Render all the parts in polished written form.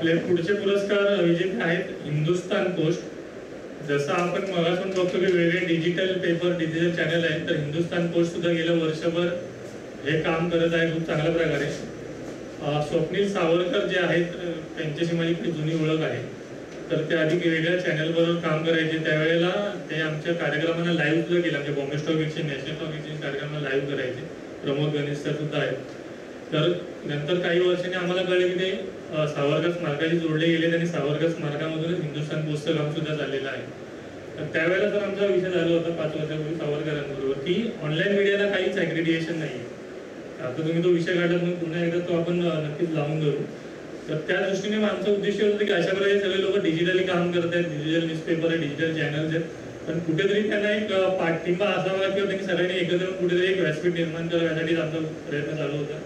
आपले पुढचे पुरस्कार विजेते आहेत हिंदुस्तान पोस्ट। जसं आपण मगासून बघतो की वेगवेगळे डिजिटल पेपर डिजिटल चॅनल आहेत, तर हिंदुस्तान पोस्ट सुद्धा गेल्या वर्षभर हे काम करत आहे खूप चांगल्या प्रकारे। स्वप्नील सावरकर जे आहेत त्यांच्याशी माझी खूप जुनी ओळख आहे, तर ते आधी वेगळ्या चॅनलवर काम करायचे। त्यावेळेला ते आमच्या कार्यक्रमांना लाईव्ह सुद्धा केलं, म्हणजे Bombay stock exchange national stock exchange कार्यक्रमांना लाईव्ह करायचे। प्रमोद गणेश सर सुद्धा आहेत। तर नंतर काही वर्षांनी आम्हाला कळले की ते सावरकर स्मारकाशी जोडले गेले आणि सावरकर स्मारकामधूनच हिंदुस्तान पोस्टचं काम सुद्धा झालेलं आहे। तर त्यावेळेला तर आमचा विषय झाला होता 5 वर्षापूर्वी सावरकरांबरोबर की ऑनलाईन मीडियाला काहीच ॲग्रिडिएशन नाही आहे। आता तुम्ही तो विषय काढला, म्हणून पुन्हा एकदा तो आपण नक्कीच लावून धरू। तर त्या दृष्टीने आमचं उद्देश होतं की अशा प्रकारे सगळे लोक डिजिटली काम करत आहेत, डिजिटल न्यूजपेपर आहे, डिजिटल चॅनल्स आहेत, पण कुठेतरी त्यांना एक पाठिंबा असावा किंवा त्यांनी सगळ्यांनी एकत्र कुठेतरी एक व्यासपीठ निर्माण करण्यासाठी आमचा प्रयत्न चालू होता।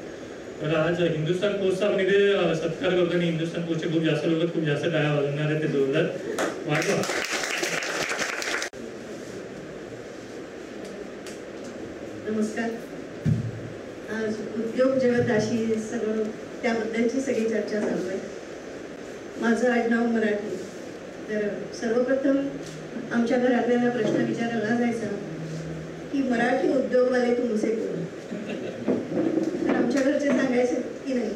तर आज हिंदुस्तान पोस्टचा आपण इथे सत्कार करतो आणि हिंदुस्तान पोस्टचे खूप जास्त लोक खूप जास्त काय वाजवणार आहेत ते जोरदार वाजवा। नमस्कार। आज उद्योग जगताशी सगळं त्याबद्दलची सगळी चर्चा चालू आहे। माझं आडनाव मराठी। तर सर्वप्रथम आमच्या घरातल्यांना प्रश्न विचारला जायचा की मराठी उद्योगवाले तुमचे कोण? तर आमच्या घरचे सांगायचे की नाही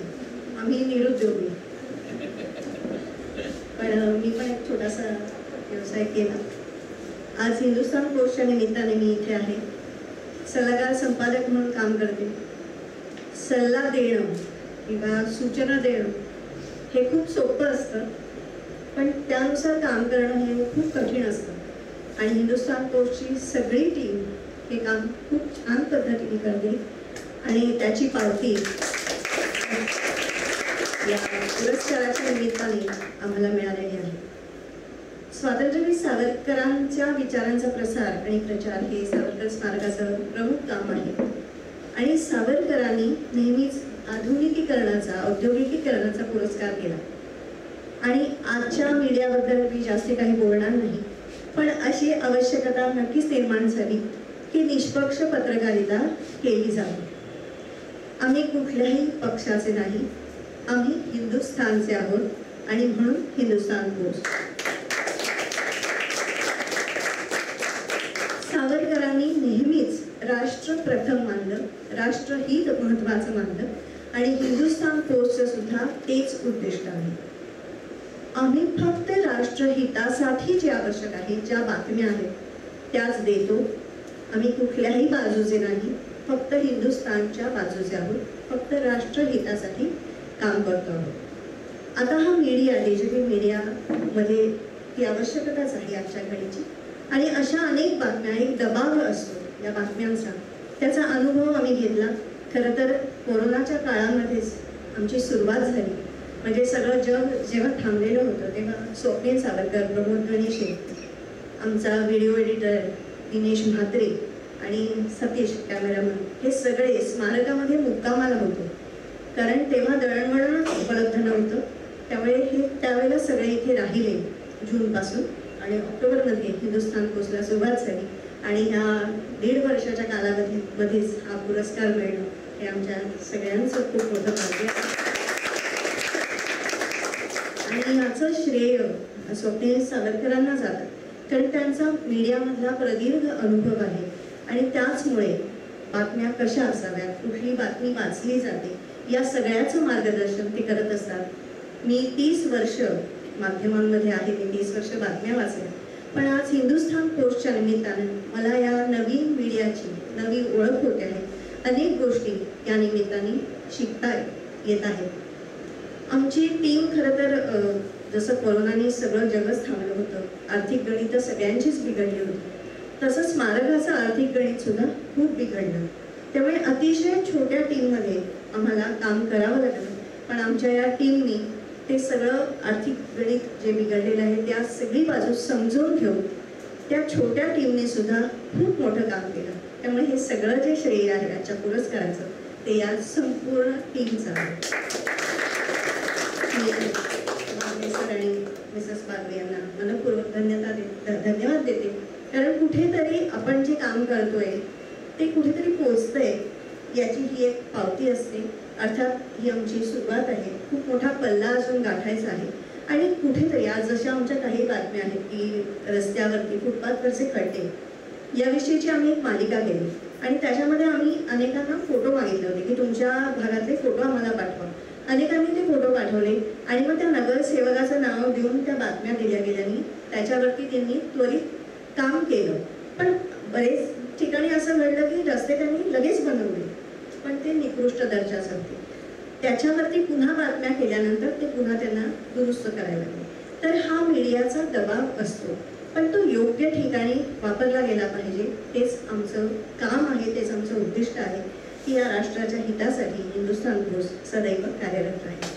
आम्ही निरुद्योगी, पण मी पण एक छोटासा व्यवसाय केला। आज हिंदुस्तान पोस्टच्या निमित्ताने मी इथे आहे, सल्लागार संपादक म्हणून काम करते। सल्ला देणं किंवा सूचना देणं हे खूप सोपं असतं, पण त्यानुसार काम करणं हे खूप कठीण असतं। आणि हिंदुस्तान पोस्टची सगळी टीम हे काम खूप छान पद्धतीने करते आणि त्याची पावती या पुरस्काराच्या निमित्ताने आम्हाला मिळालेली आहे। स्वातंत्र्यवीर सावरकरांच्या विचारांचा प्रसार आणि प्रचार हे सावरकर स्मारकाचं प्रमुख काम आहे। आणि सावरकरांनी नेहमीच आधुनिकीकरणाचा औद्योगिकीकरणाचा पुरस्कार केला। आणि आजच्या मीडियाबद्दल मी जास्त काही बोलणार नाही, पण अशी आवश्यकता नक्कीच निर्माण झाली की निष्पक्ष पत्रकारिता केली जावी। आम्ही कुठल्याही पक्षाचे नाही, आम्ही हिंदुस्तानचे आहोत आणि म्हणून हिंदुस्तान पोस्ट। सावरकरांनी नेहमीच राष्ट्र प्रथम मानलं, राष्ट्रहित महत्त्वाचं मानलं आणि हिंदुस्तान पोस्टचं सुद्धा तेच उद्दिष्ट आहे। आम्ही फक्त राष्ट्रहितासाठी जे आवश्यक आहे, ज्या बातम्या आहेत त्याच देतो। आम्ही कुठल्याही बाजूचे नाही, फक्त हिंदुस्तानच्या बाजूचे आहोत, फक्त राष्ट्रहितासाठी काम करतो आहोत। आता हा मीडिया डिजिटल मीडियामध्ये ती आवश्यकताच आहे आजच्या घडीची। आणि अशा अनेक बातम्या, एक दबाव असतो या बातम्यांचा, त्याचा अनुभव आम्ही घेतला। खरं तर कोरोनाच्या काळामध्येच आमची सुरुवात झाली, म्हणजे सगळं जग जेव्हा थांबलेलं होतं तेव्हा स्वप्नील सावरकर, प्रमोद गणेश, आमचा व्हिडिओ एडिटर दिनेश म्हात्रे आणि सतीश कॅमेरामन, हे सगळे स्मारकामध्ये मुक्कामाला होते, कारण तेव्हा दळणवळण उपलब्ध नव्हतं। त्यामुळे हे त्यावेळेला सगळे इथे राहिले जूनपासून आणि ऑक्टोबरमध्ये हिंदुस्तान पोस्टला सुरुवात झाली। आणि ह्या 1.5 वर्षाच्या कालावधीमध्येच हा पुरस्कार मिळणं हे आमच्या सगळ्यांचं खूप मोठं भाग्य आहे। आणि याचं श्रेय स्वप्नील सावरकरांना जातं, कारण त्यांचा मीडियामधला प्रदीर्घ अनुभव आहे। आणि त्याचमुळे बातम्या कशा असाव्यात, कुठली बातमी वाचली जाते, या सगळ्याचं मार्गदर्शन ते करत असतात। मी 30 वर्ष माध्यमांमध्ये आहे, मी 30 वर्ष बातम्या वाचल्या, पण आज हिंदुस्तान पोस्टच्या निमित्ताने मला या नवीन मीडियाची नवी ओळख होते आहे। अनेक गोष्टी या निमित्ताने शिकता येत आहेत। आमची टीम खरं तर जसं कोरोनाने सगळं जगच थांबलं होतं, आर्थिक गणित तर सगळ्यांचीच बिघडली होती, तसं स्मारकाचं आर्थिक गणितसुद्धा खूप बिघडलं। त्यामुळे अतिशय छोट्या टीममध्ये आम्हाला काम करावं लागलं, पण आमच्या या टीमनी ते सगळं आर्थिक गणित जे बिघडलेलं आहे त्या सगळी बाजू समजून घेऊन त्या छोट्या टीमनेसुद्धा खूप मोठं काम केलं। त्यामुळे हे सगळं जे श्रेय आहे याच्या पुरस्काराचं ते या संपूर्ण टीमचं आहे। सर आणि मिसेस बागवे यांना मनपूर्वक धन्यवाद देते, कारण कुठेतरी आपण जे काम करतोय ते कुठेतरी पोचतंय याची ही एक पावती असते। अर्थात ही आमची सुरुवात आहे, खूप मोठा पल्ला अजून गाठायचा आहे. आणि कुठेतरी आज जशा आमच्या काही बातम्या आहेत की रस्त्यावरती फुटपाथवरचे खड्डे याविषयीची आम्ही एक मालिका केली आणि त्याच्यामध्ये आम्ही अनेकांना फोटो मागितले होते की तुमच्या भागातले फोटो आम्हाला पाठवा. अनेकांनी ते फोटो पाठवले आणि मग त्या नगरसेवकाचं नाव देऊन त्या बातम्या दिल्या गेल्याने त्याच्यावरती त्यांनी त्वरित काम केलं. पण बरेच ठिकाणी असं घडलं की रस्ते त्यांनी लगेच बनवले पण ते निकृष्ट दर्जाचे होते. त्याच्यावरती पुन्हा बातम्या केल्यानंतर ते पुन्हा त्यांना दुरुस्त करायला लागले. तर हा मीडियाचा दबाव असतो पण तो योग्य ठिकाणी वापरला गेला पाहिजे. तेच आमचं काम आहे, तेच आमचं उद्दिष्ट आहे की या राष्ट्राच्या हितासाठी हिंदुस्तान पोस्ट सदैव कार्यरत राहील.